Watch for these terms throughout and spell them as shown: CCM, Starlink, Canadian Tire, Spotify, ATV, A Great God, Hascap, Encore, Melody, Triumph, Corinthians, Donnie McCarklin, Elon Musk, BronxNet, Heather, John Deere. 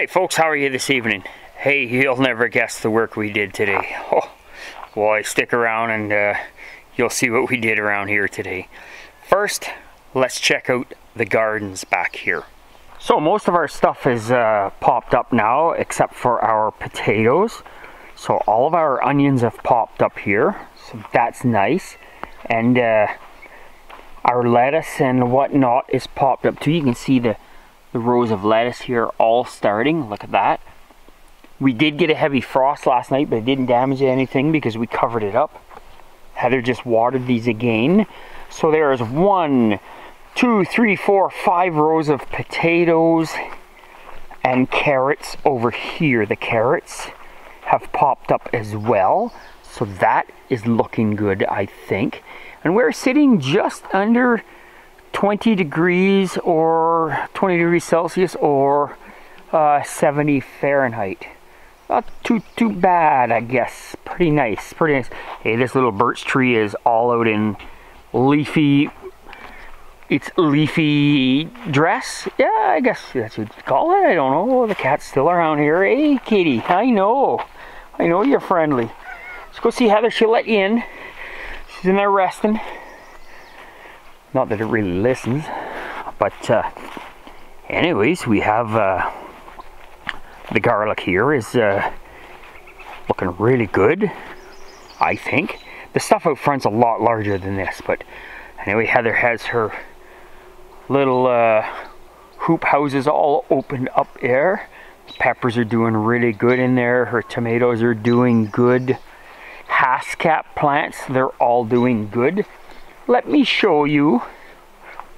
Hey folks, how are you this evening? Hey, you'll never guess the work we did today. Oh, boy, stick around and you'll see what we did around here today. First, let's check out the gardens back here. So most of our stuff is popped up now, except for our potatoes. So all of our onions have popped up here, so that's nice. And our lettuce and whatnot is popped up too. You can see the rows of lettuce here all starting. Look at that. We did get a heavy frost last night, but it didn't damage anything because we covered it up. Heather just watered these again. So there is 5 rows of potatoes and carrots over here. The carrots have popped up as well. So that is looking good, I think. And we're sitting just under 20 degrees or 20 degrees Celsius or 70 Fahrenheit. Not too bad, I guess. Pretty nice, pretty nice. Hey, this little birch tree is all out in leafy, it's leafy dress. Yeah, I guess that's what you call it. I don't know. The cat's still around here. Hey, kitty, I know you're friendly. Let's go see Heather. She'll let you in. She's in there resting. Not that it really listens, but anyways, we have the garlic here is looking really good, I think. The stuff out front's a lot larger than this, but anyway, Heather has her little hoop houses all opened up there. Peppers are doing really good in there. Her tomatoes are doing good. Hascap plants, they're all doing good. Let me show you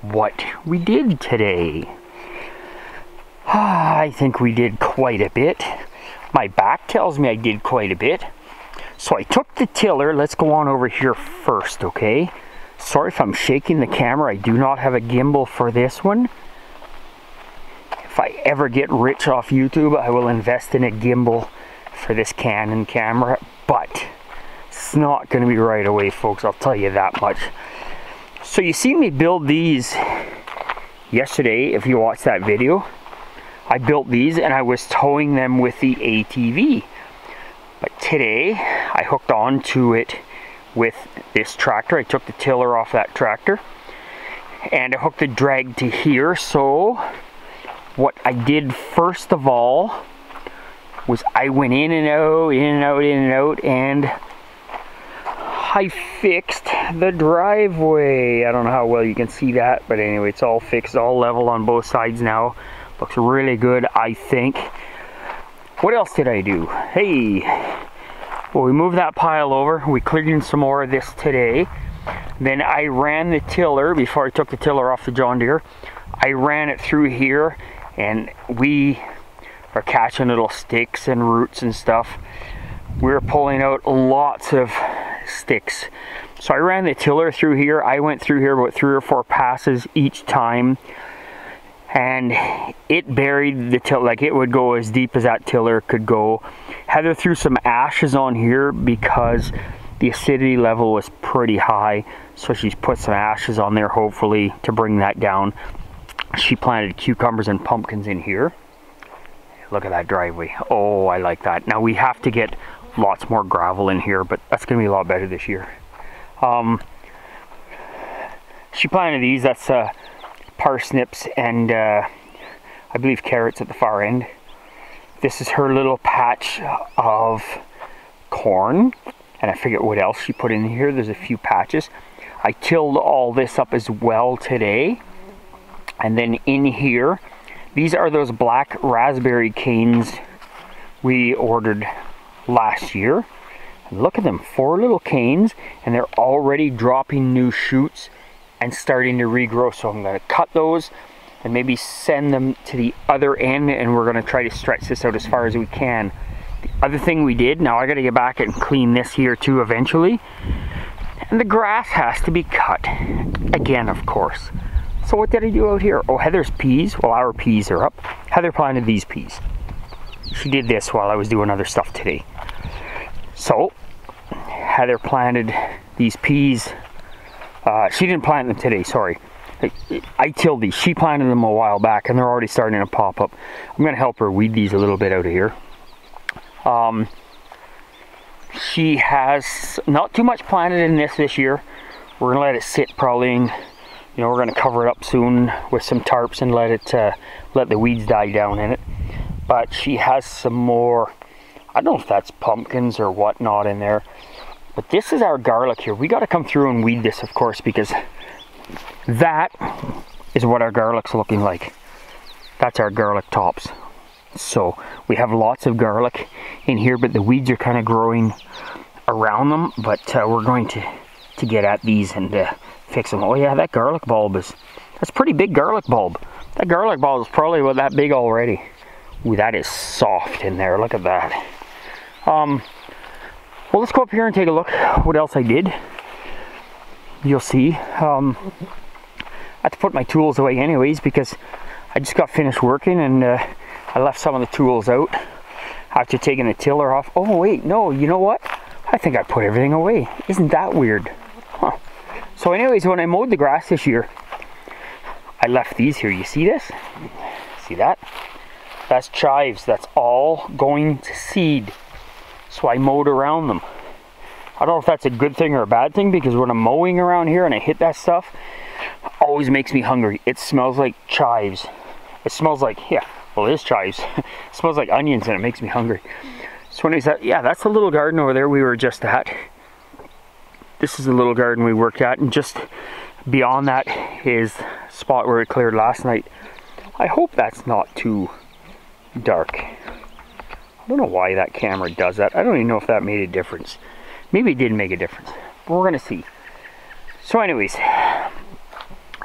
what we did today. I think we did quite a bit. My back tells me I did quite a bit. So I took the tiller. Let's go on over here first, okay? Sorry if I'm shaking the camera. I do not have a gimbal for this one. If I ever get rich off YouTube, I will invest in a gimbal for this Canon camera, but it's not going to be right away, folks. I'll tell you that much. So you see me build these yesterday, if you watched that video. I built these and I was towing them with the ATV. But today, I hooked on to it with this tractor. I took the tiller off that tractor and I hooked the drag to here. So what I did first of all was I went in and out, in and out, in and out, and I fixed the driveway. I don't know how well you can see that, but anyway, it's all fixed, all level on both sides now. Looks really good, I think. What else did I do? Hey, well, we moved that pile over. We cleared in some more of this today. Then I ran the tiller, before I took the tiller off the John Deere, I ran it through here, and we are catching little sticks and roots and stuff. We're pulling out lots of sticks. So I ran the tiller through here. I went through here about 3 or 4 passes each time, and it buried the tiller. Like, it would go as deep as that tiller could go. Heather threw some ashes on here because the acidity level was pretty high, so she's put some ashes on there, hopefully to bring that down. She planted cucumbers and pumpkins in here. Look at that driveway. Oh, I like that. Now we have to get lots more gravel in here, but that's gonna be a lot better this year. She planted these. That's parsnips and I believe carrots at the far end. This is her little patch of corn, and I forget what else she put in here. There's a few patches. I tilled all this up as well today. And then in here, these are those black raspberry canes we ordered last year. And look at them, 4 little canes, and they're already dropping new shoots and starting to regrow. So I'm going to cut those and maybe send them to the other end, and we're going to try to stretch this out as far as we can. The other thing we did, now I got to get back and clean this here too eventually, and the grass has to be cut again, of course. So what did I do out here? Oh, Heather's peas. Well, our peas are up. Heather planted these peas. She did this while I was doing other stuff today. So Heather planted these peas. She didn't plant them today, sorry. I tilled these. She planted them a while back and they're already starting to pop up. I'm going to help her weed these a little bit out of here. She has not too much planted in this year. We're going to let it sit probably in, you know, we're going to cover it up soon with some tarps and let it let the weeds die down in it. But she has some more, I don't know if that's pumpkins or whatnot in there. But this is our garlic here. We got to come through and weed this, of course, because that is what our garlic's looking like. That's our garlic tops. So we have lots of garlic in here, but the weeds are kind of growing around them. But we're going to get at these and fix them. Oh yeah, that garlic bulb is, that's a pretty big garlic bulb. That garlic bulb is probably about that big already. Ooh, that is soft in there. Look at that. Well, let's go up here and take a look what else I did. You'll see. I had to put my tools away anyways because I just got finished working and I left some of the tools out after taking the tiller off. Oh wait, no, you know what? I think I put everything away. Isn't that weird? Huh. So anyways, when I mowed the grass this year, I left these here. You see this? See that? That's chives. That's all going to seed. So I mowed around them. I don't know if that's a good thing or a bad thing, because when I'm mowing around here and I hit that stuff, it always makes me hungry. It smells like chives. It smells like, yeah, well, it is chives. It smells like onions and it makes me hungry. So anyways, yeah, that's the little garden over there we were just at. This is the little garden we worked at, and just beyond that is a spot where it cleared last night. I hope that's not too dark. I don't know why that camera does that. I don't even know if that made a difference. Maybe it didn't make a difference. We're gonna see. So anyways, I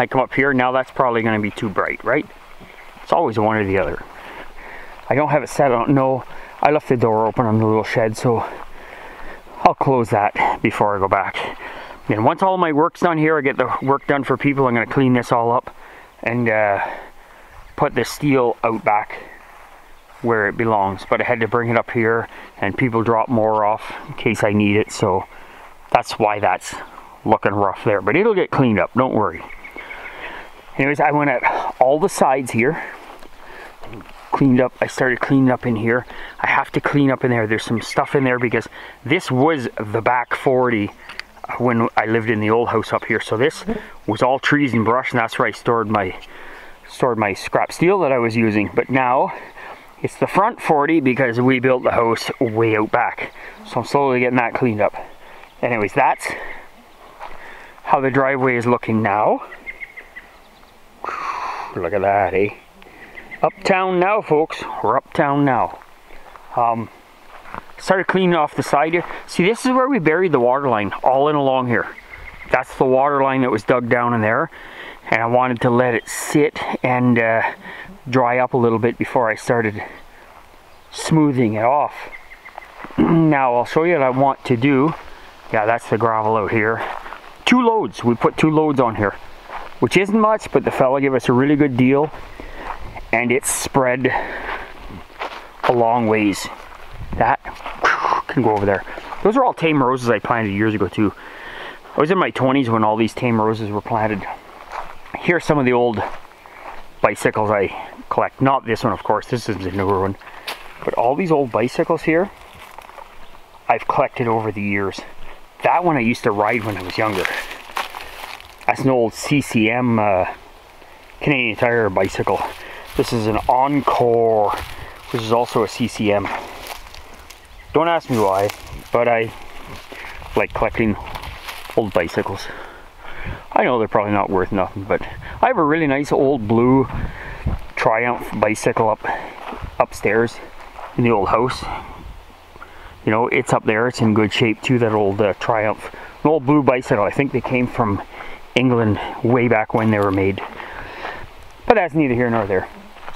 come up here. Now that's probably gonna be too bright, right? It's always one or the other. I don't have it set on, no, I left the door open on the little shed, so I'll close that before I go back. And once all my work's done here, I get the work done for people, I'm gonna clean this all up and put the steel out back where it belongs. But I had to bring it up here and people drop more off in case I need it, so that's why that's looking rough there, but it'll get cleaned up, don't worry. Anyways, I went at all the sides here, cleaned up. I started cleaning up in here. I have to clean up in there. There's some stuff in there because this was the back 40 when I lived in the old house up here, so this was all trees and brush, and that's where I stored my scrap steel that I was using. But now it's the front 40 because we built the house way out back. So I'm slowly getting that cleaned up. Anyways, that's how the driveway is looking now. Look at that, eh? Uptown now, folks. We're uptown now. Started cleaning off the side here. See, this is where we buried the water line, all in along here. That's the water line that was dug down in there. And I wanted to let it sit and dry up a little bit before I started smoothing it off. Now I'll show you what I want to do. Yeah, that's the gravel out here. 2 loads. We put 2 loads on here, which isn't much, but the fella gave us a really good deal and it's spread a long ways. That can go over there. Those are all tame roses I planted years ago too. I was in my 20s when all these tame roses were planted. Here's some of the old bicycles I collect. Not this one, of course, this is the newer one, but all these old bicycles here I've collected over the years. That one I used to ride when I was younger. That's an old CCM Canadian Tire bicycle. This is an Encore, which is also a CCM. Don't ask me why, but I like collecting old bicycles. I know they're probably not worth nothing, but I have a really nice old blue Triumph bicycle upstairs in the old house. You know, it's up there, it's in good shape too, that old Triumph. An old blue bicycle, I think they came from England way back when they were made. But that's neither here nor there.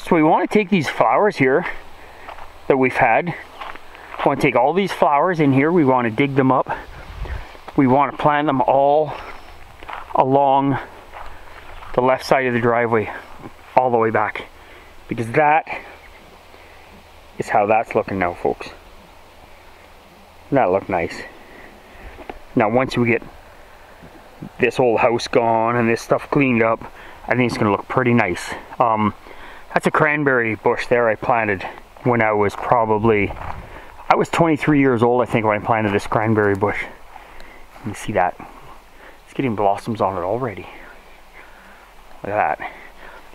So we want to take these flowers here that we've had. We want to take all these flowers in here, we want to dig them up. We want to plant them all along the left side of the driveway all the way back, because that is how that's looking now, folks. Doesn't that look nice? Now once we get this old house gone and this stuff cleaned up, I think it's gonna look pretty nice. That's a cranberry bush there I planted when I was probably, I was 23 years old, I think, when I planted this cranberry bush. You see that? It's getting blossoms on it already. Look at that.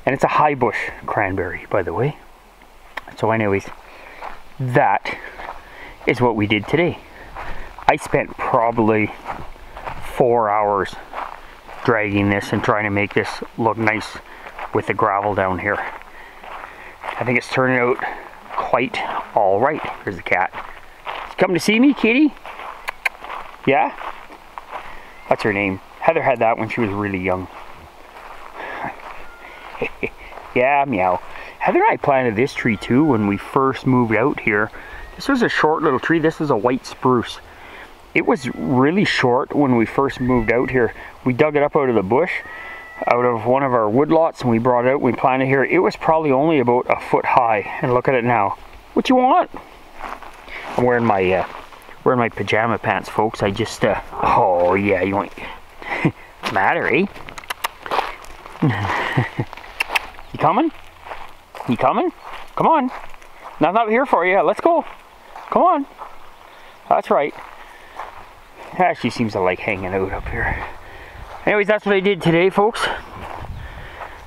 And it's a high bush cranberry, by the way. So anyways, that is what we did today. I spent probably 4 hours dragging this and trying to make this look nice with the gravel down here. I think it's turning out quite all right. Here's the cat. She's come to see me, kitty? Yeah? What's her name? Heather had that when she was really young. Yeah, meow. Heather and I planted this tree too when we first moved out here. This was a short little tree. This is a white spruce. It was really short when we first moved out here. We dug it up out of the bush, out of one of our wood lots, and we brought it out, we planted here. It was probably only about a foot high, and look at it now. What you want? I'm wearing my pajama pants, folks. I just, oh yeah, you want, matter, eh? You coming? You coming? Come on. Nothing up here for you. Let's go. Come on. That's right. Ah, she seems to like hanging out up here. Anyways, that's what I did today, folks.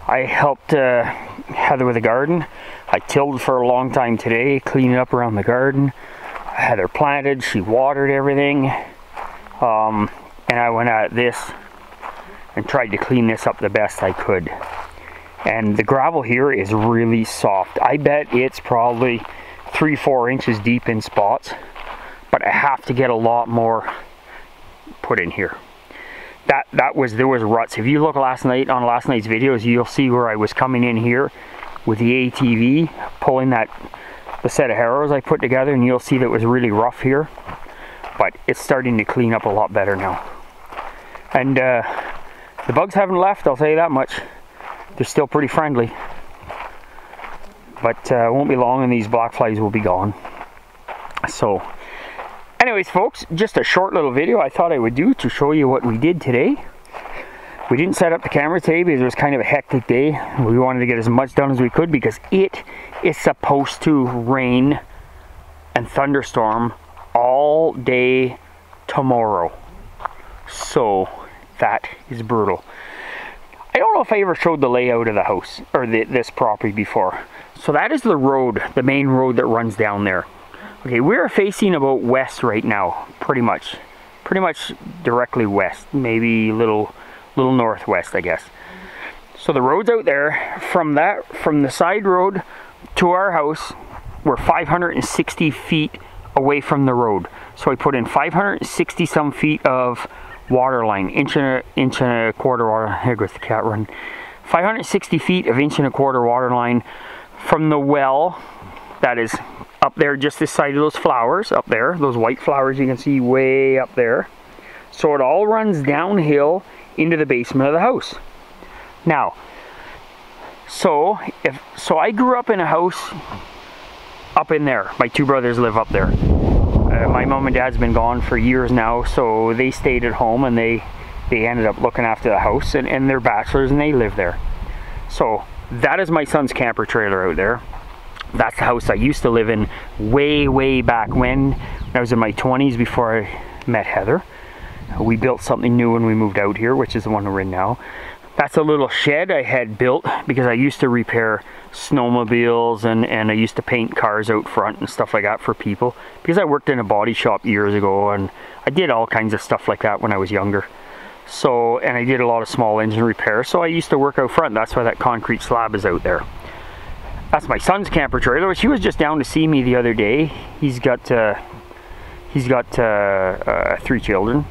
I helped Heather with the garden. I tilled for a long time today, cleaning up around the garden. Heather planted. She watered everything. And I went at this and tried to clean this up the best I could. And the gravel here is really soft. I bet it's probably 3-4 inches deep in spots, but I have to get a lot more put in here. There was ruts. If you look last night on last night's videos, you'll see where I was coming in here with the ATV, pulling the set of harrows I put together, and you'll see that it was really rough here, but it's starting to clean up a lot better now. And the bugs haven't left, I'll tell you that much. They're still pretty friendly, but it won't be long and these black flies will be gone. So anyways, folks, just a short little video I thought I would do to show you what we did today. We didn't set up the camera today because it was kind of a hectic day. We wanted to get as much done as we could because it is supposed to rain and thunderstorm all day tomorrow. So that is brutal. I don't know if I ever showed the layout of the house, or this property before. So that is the road, the main road that runs down there. Okay, we're facing about west right now, pretty much directly west, maybe a little northwest, I guess. So the road's out there, from the side road to our house, we're 560 feet away from the road. So I put in 560 some feet of water line, inch and a quarter water. Here goes the cat run. 560 feet of 1.25 inch water line from the well that is up there, just this side of those flowers up there, those white flowers you can see way up there. So it all runs downhill into the basement of the house. Now, so I grew up in a house up in there. My two brothers live up there. My mom and dad's been gone for years now, so they stayed at home and they ended up looking after the house, and they're bachelors and they live there. So that is my son's camper trailer out there. That's the house I used to live in way back when I was in my 20s before I met Heather. We built something new when we moved out here, which is the one we're in now. That's a little shed I had built because I used to repair snowmobiles and I used to paint cars out front and stuff like that for people, because I worked in a body shop years ago and I did all kinds of stuff like that when I was younger. So, and I did a lot of small engine repair, so I used to work out front. That's why that concrete slab is out there. That's my son's camper trailer, which he was just down to see me the other day. He's got three children,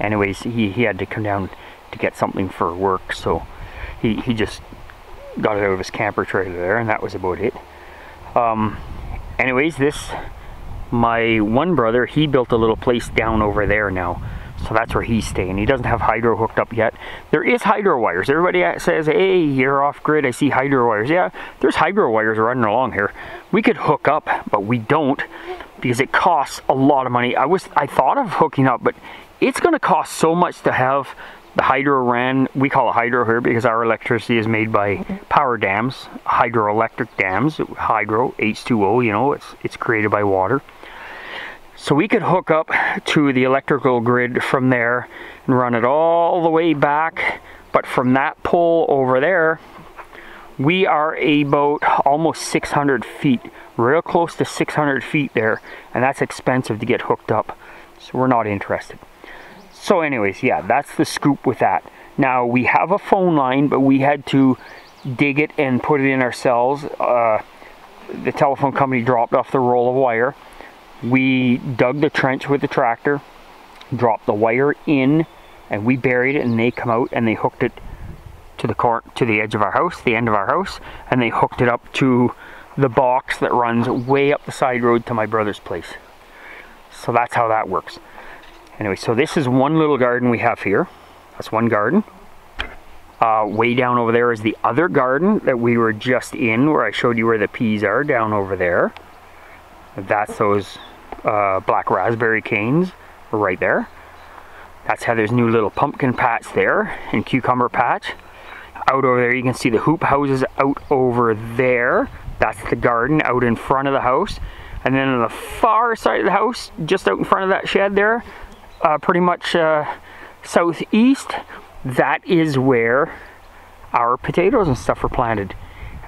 anyways, he had to come down to get something for work, so he just got it out of his camper trailer there, and that was about it. Anyways, my one brother, he built a little place down over there now, so that's where he's staying. He doesn't have hydro hooked up yet. There is hydro wires. Everybody says, hey, you're off grid, I see hydro wires. Yeah, there's hydro wires running along here. We could hook up, but we don't, because it costs a lot of money. I thought of hooking up, but it's going to cost so much to have the hydro ran. We call it hydro here because our electricity is made by power dams, hydroelectric dams, hydro, H2O, you know, it's created by water. So we could hook up to the electrical grid from there and run it all the way back. But from that pole over there, we are about almost 600 feet, real close to 600 feet there. And that's expensive to get hooked up. So we're not interested. So anyways, yeah, that's the scoop with that. Now we have a phone line, but we had to dig it and put it in ourselves. The telephone company dropped off the roll of wire. We dug the trench with the tractor, dropped the wire in, and we buried it, and they come out and they hooked it to the corner, to the edge of our house, the end of our house, and they hooked it up to the box that runs way up the side road to my brother's place. So that's how that works. Anyway, so this is one little garden we have here. That's one garden. Way down over there is the other garden that we were just in, where I showed you where the peas are, down over there. That's those black raspberry canes right there. That's Heather's new little pumpkin patch there, and cucumber patch. Out over there you can see the hoop houses out over there. That's the garden out in front of the house. And then on the far side of the house, just out in front of that shed there, pretty much southeast, that is where our potatoes and stuff are planted.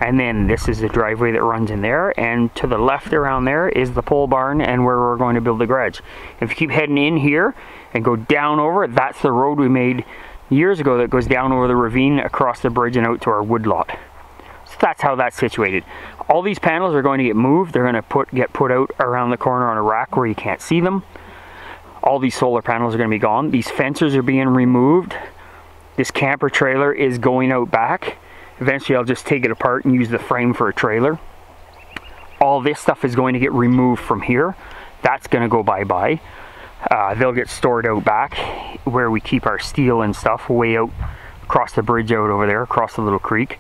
And then this is the driveway that runs in there, and to the left around there is the pole barn and where we're going to build the garage. If you keep heading in here and go down over, that's the road we made years ago that goes down over the ravine, across the bridge, and out to our wood lot. So that's how that's situated. All these panels are going to get moved. They're going to get put out around the corner on a rack where you can't see them. All these solar panels are going to be gone. These fencers are being removed. This camper trailer is going out back. Eventually I'll just take it apart and use the frame for a trailer. All this stuff is going to get removed from here. That's going to go bye-bye. They'll get stored out back where we keep our steel and stuff, way out across the bridge out over there, across the little creek.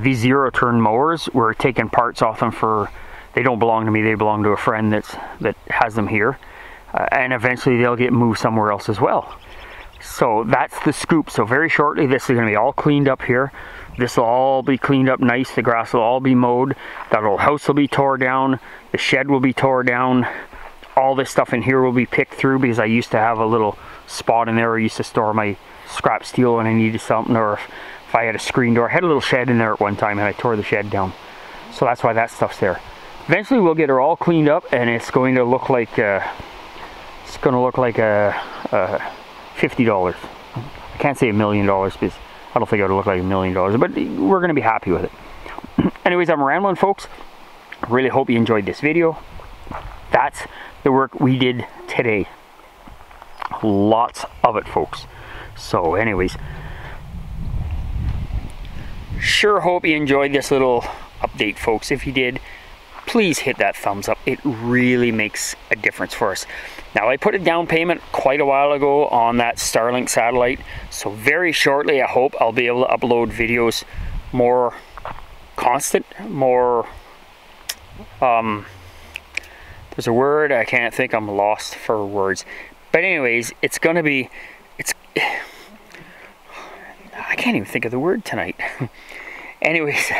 These zero-turn mowers, we're taking parts off them for, they don't belong to me, they belong to a friend that has them here. And eventually they'll get moved somewhere else as well. So that's the scoop. So very shortly this is going to be all cleaned up here. This will all be cleaned up nice. The grass will all be mowed. That old house will be torn down. The shed will be torn down. All this stuff in here will be picked through, because I used to have a little spot in there where I used to store my scrap steel when I needed something, or if I had a screen door. I had a little shed in there at one time and I tore the shed down. So that's why that stuff's there. Eventually we'll get her all cleaned up, and it's going to look like $50. I can't say $1 million because I don't think it would look like $1 million, but we're going to be happy with it. Anyways, I'm rambling, folks. I really hope you enjoyed this video. That's the work we did today. Lots of it, folks. So anyways, sure hope you enjoyed this little update, folks. If you did, please hit that thumbs up. It really makes a difference for us. Now, I put a down payment quite a while ago on that Starlink satellite, so very shortly I hope I'll be able to upload videos more constant, more there's a word, I can't think, I'm lost for words. But anyways, it's gonna be, it's, I can't even think of the word tonight. Anyways,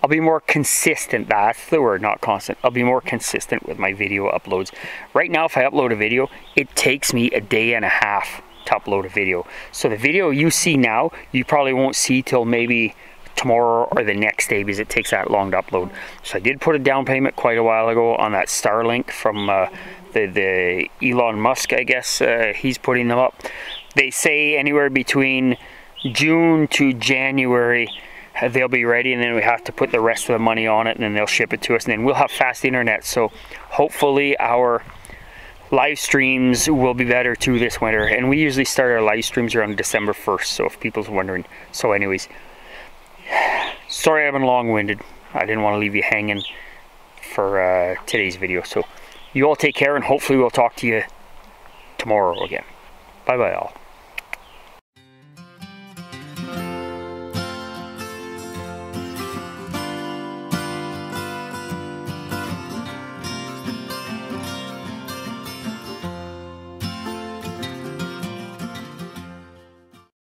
I'll be more consistent. That's the word, not constant. I'll be more consistent with my video uploads. Right now, if I upload a video, it takes me a day and a half to upload a video. So the video you see now, you probably won't see till maybe tomorrow or the next day, because it takes that long to upload. So I did put a down payment quite a while ago on that Starlink from the Elon Musk, I guess. He's putting them up. They say anywhere between June to January, they'll be ready, and then we have to put the rest of the money on it, and then they'll ship it to us, and then we'll have fast internet. So hopefully our live streams will be better too this winter, and we usually start our live streams around December 1st, so if people's wondering. So anyways, sorry I've been long-winded. I didn't want to leave you hanging for today's video. So you all take care, and hopefully we'll talk to you tomorrow again. Bye-bye all.